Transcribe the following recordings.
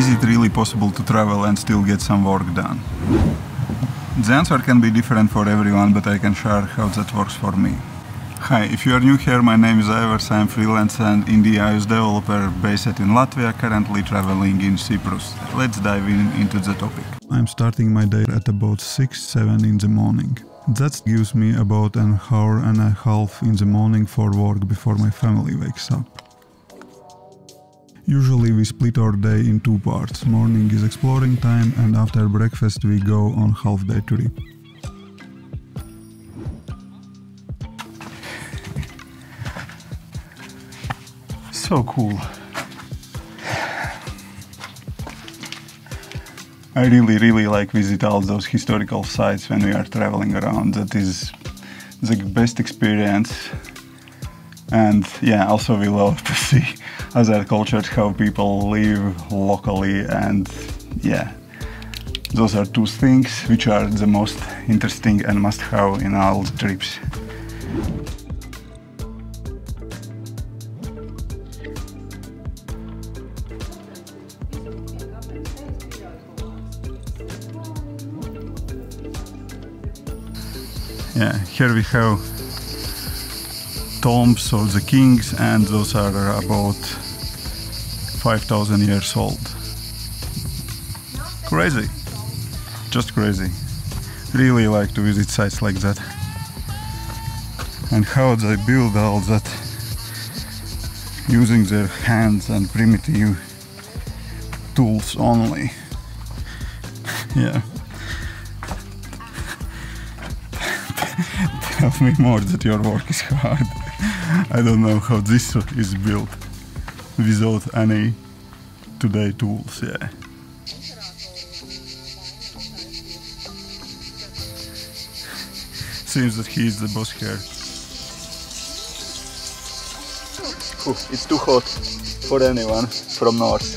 Is it really possible to travel and still get some work done? The answer can be different for everyone, but I can share how that works for me. Hi, if you are new here, my name is Aivars. I am freelance and indie iOS developer based in Latvia, currently traveling in Cyprus. Let's dive into the topic. I'm starting my day at about 6–7 in the morning. That gives me about an hour and a half in the morning for work before my family wakes up. Usually we split our day in two parts. Morning is exploring time, and after breakfast we go on half-day trip. So cool. I really like visit all those historical sites when we are traveling around. That is the best experience. And yeah, also we love to see other cultures, how people live locally, and yeah, those are two things which are the most interesting and must-have in all the trips. Yeah, here we have Tombs of the Kings, and those are about 5,000 years old. Crazy, just crazy. Really like to visit sites like that. And how they build all that using their hands and primitive tools only. Yeah. Tell me more that your work is hard. I don't know how this is built without any today tools, yeah. Seems that he is the boss here. Oh, it's too hot for anyone from north.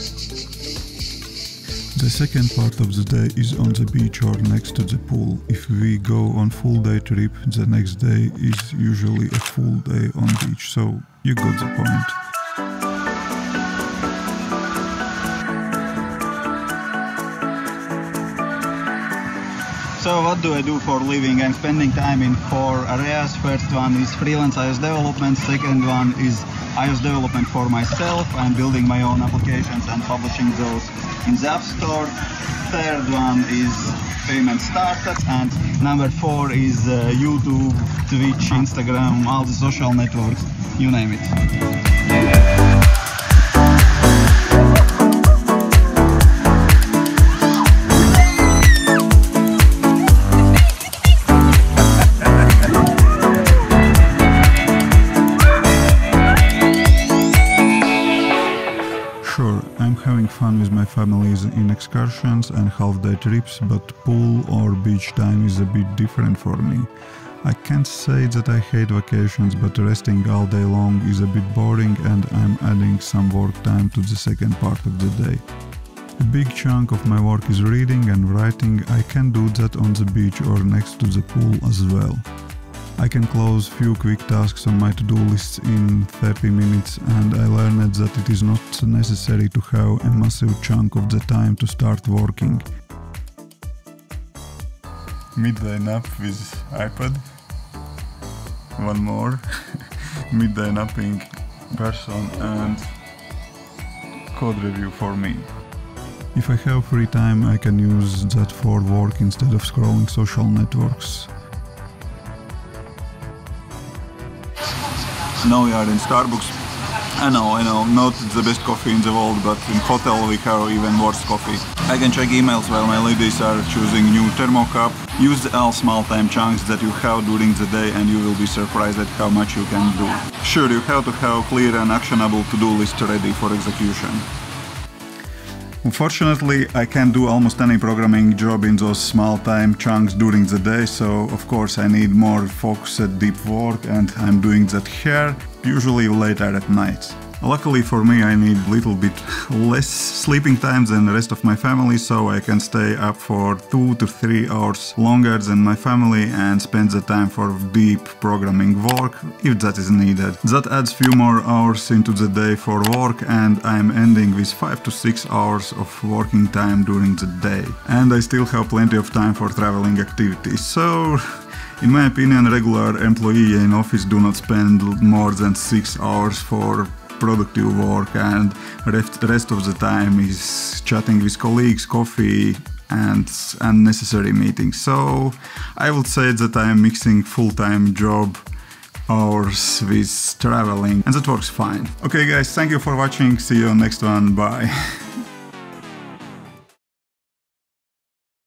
The second part of the day is on the beach or next to the pool. If we go on full day trip, the next day is usually a full day on beach, so you got the point. So what do I do for a living? I'm spending time in four areas. First one is freelance iOS development, second one is iOS development for myself. I'm building my own applications and publishing those in the App Store. Third one is payment startups, and number four is YouTube, Twitch, Instagram, all the social networks, you name it. With my family in excursions and half-day trips, but pool or beach time is a bit different for me. I can't say that I hate vacations, but resting all day long is a bit boring, and I'm adding some work time to the second part of the day. A big chunk of my work is reading and writing. I can do that on the beach or next to the pool as well. I can close few quick tasks on my to-do lists in 30 minutes, and I learned that it is not necessary to have a massive chunk of the time to start working. Midday nap with iPad. One more. Midday napping person and code review for me. If I have free time, I can use that for work instead of scrolling social networks. Now we are in Starbucks. I know, not the best coffee in the world, but in hotel we have even worse coffee. I can check emails while my ladies are choosing new thermocup. Use all small time chunks that you have during the day, and you will be surprised at how much you can do. Sure, you have to have clear and actionable to-do list ready for execution. Unfortunately, I can't do almost any programming job in those small time chunks during the day, so of course I need more focused deep work, and I'm doing that here, usually later at night. Luckily for me, I need a little bit less sleeping time than the rest of my family, so I can stay up for 2 to 3 hours longer than my family and spend the time for deep programming work, if that is needed. That adds few more hours into the day for work, and I'm ending with 5 to 6 hours of working time during the day. And I still have plenty of time for traveling activities, so in my opinion, regular employee in office do not spend more than 6 hours for productive work, and rest of the time is chatting with colleagues, coffee, and unnecessary meetings. So I would say that I'm mixing full-time job hours with traveling, and that works fine. Okay guys, thank you for watching, see you next one, bye.